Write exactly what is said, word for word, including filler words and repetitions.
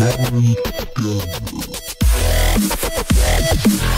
Let me go.